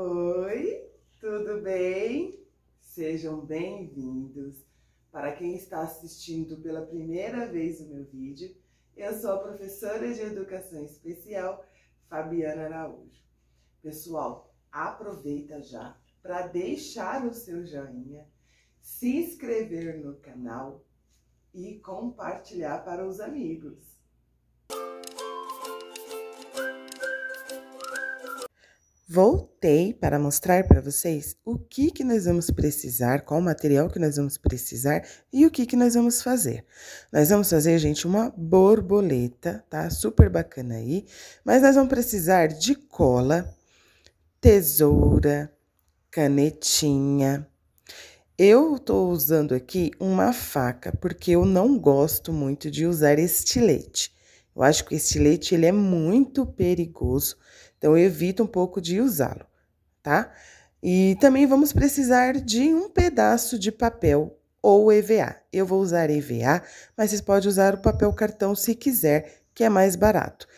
Oi, tudo bem? Sejam bem-vindos. Para quem está assistindo pela primeira vez o meu vídeo, eu sou a professora de Educação Especial, Fabiana Araújo. Pessoal, aproveita já para deixar o seu joinha, se inscrever no canal e compartilhar para os amigos. Voltei para mostrar para vocês o que nós vamos precisar, qual o material que nós vamos precisar e o que nós vamos fazer. Nós vamos fazer, gente, uma borboleta, tá? Super bacana aí. Mas nós vamos precisar de cola, tesoura, canetinha. Eu tô usando aqui uma faca, porque eu não gosto muito de usar estilete. Eu acho que o estilete, ele é muito perigoso. Então, eu evito um pouco de usá-lo, tá? E também vamos precisar de um pedaço de papel ou EVA. Eu vou usar EVA, mas vocês podem usar o papel cartão se quiser, que é mais barato.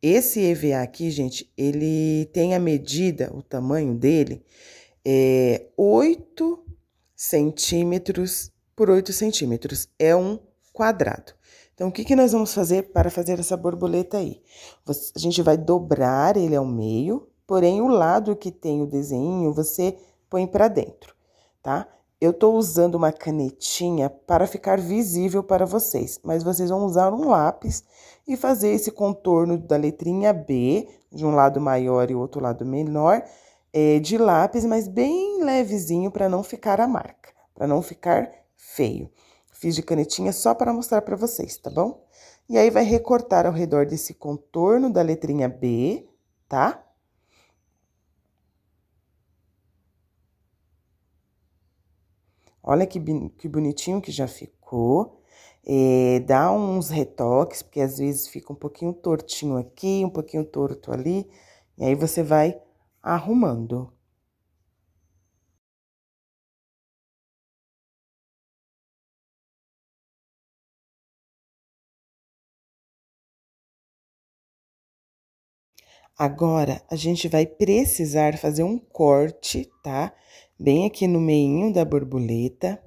Esse EVA aqui, gente, ele tem a medida, o tamanho dele, é 8 centímetros por 8 centímetros. É um quadrado. Então, o que nós vamos fazer para fazer essa borboleta aí? A gente vai dobrar ele ao meio, porém, o lado que tem o desenho, você põe para dentro, tá? Eu tô usando uma canetinha para ficar visível para vocês, mas vocês vão usar um lápis e fazer esse contorno da letrinha B, de um lado maior e o outro lado menor, de lápis, mas bem levezinho para não ficar a marca, para não ficar feio. Fiz de canetinha só para mostrar para vocês, tá bom? E aí, vai recortar ao redor desse contorno da letrinha B, tá? Olha que bonitinho que já ficou. Dá uns retoques, porque às vezes fica um pouquinho tortinho aqui, um pouquinho torto ali. E aí, você vai arrumando. Agora, a gente vai precisar fazer um corte, tá? Bem aqui no meinho da borboleta.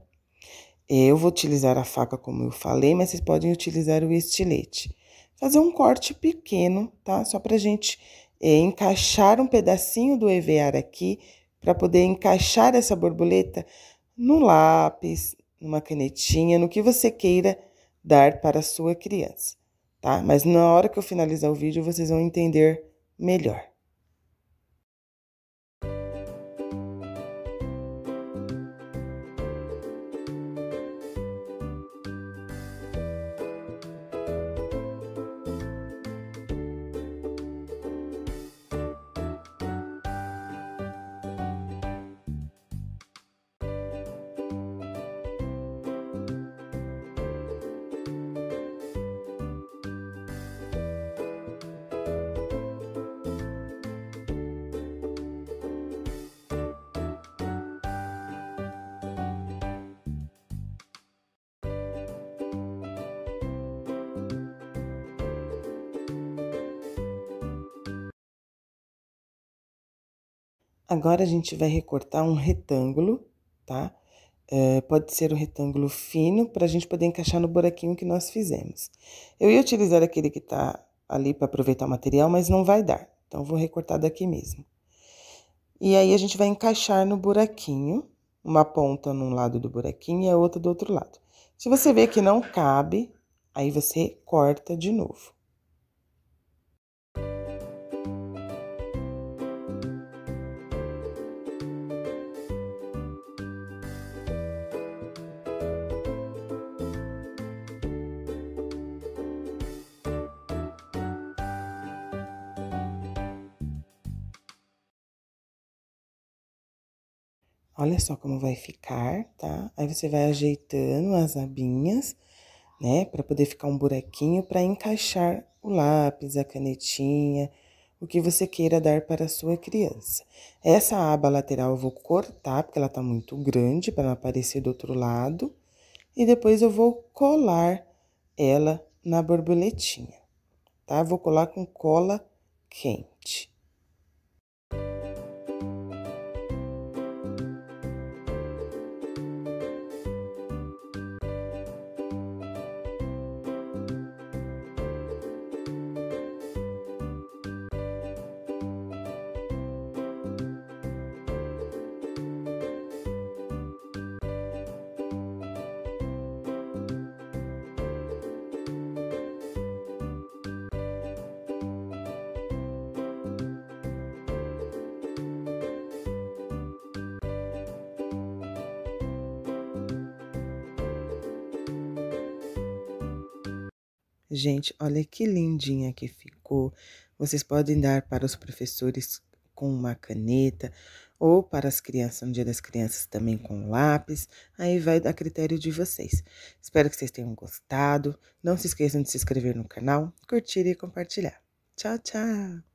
Eu vou utilizar a faca, como eu falei, mas vocês podem utilizar o estilete. Fazer um corte pequeno, tá? Só pra gente encaixar um pedacinho do EVA aqui, pra poder encaixar essa borboleta no lápis, numa canetinha, no que você queira dar para a sua criança, tá? Mas na hora que eu finalizar o vídeo, vocês vão entender melhor. Agora, a gente vai recortar um retângulo, tá? Pode ser um retângulo fino, pra gente poder encaixar no buraquinho que nós fizemos. Eu ia utilizar aquele que tá ali pra aproveitar o material, mas não vai dar. Então, vou recortar daqui mesmo. E aí, a gente vai encaixar no buraquinho, uma ponta num lado do buraquinho e a outra do outro lado. Se você ver que não cabe, aí você corta de novo. Olha só como vai ficar, tá? Aí, você vai ajeitando as abinhas, né? Pra poder ficar um buraquinho pra encaixar o lápis, a canetinha, o que você queira dar para a sua criança. Essa aba lateral eu vou cortar, porque ela tá muito grande, pra não aparecer do outro lado. E depois eu vou colar ela na borboletinha, tá? Vou colar com cola quente. Gente, olha que lindinha que ficou. Vocês podem dar para os professores com uma caneta ou para as crianças, no Dia das Crianças, também com lápis. Aí vai a critério de vocês. Espero que vocês tenham gostado. Não se esqueçam de se inscrever no canal, curtir e compartilhar. Tchau, tchau!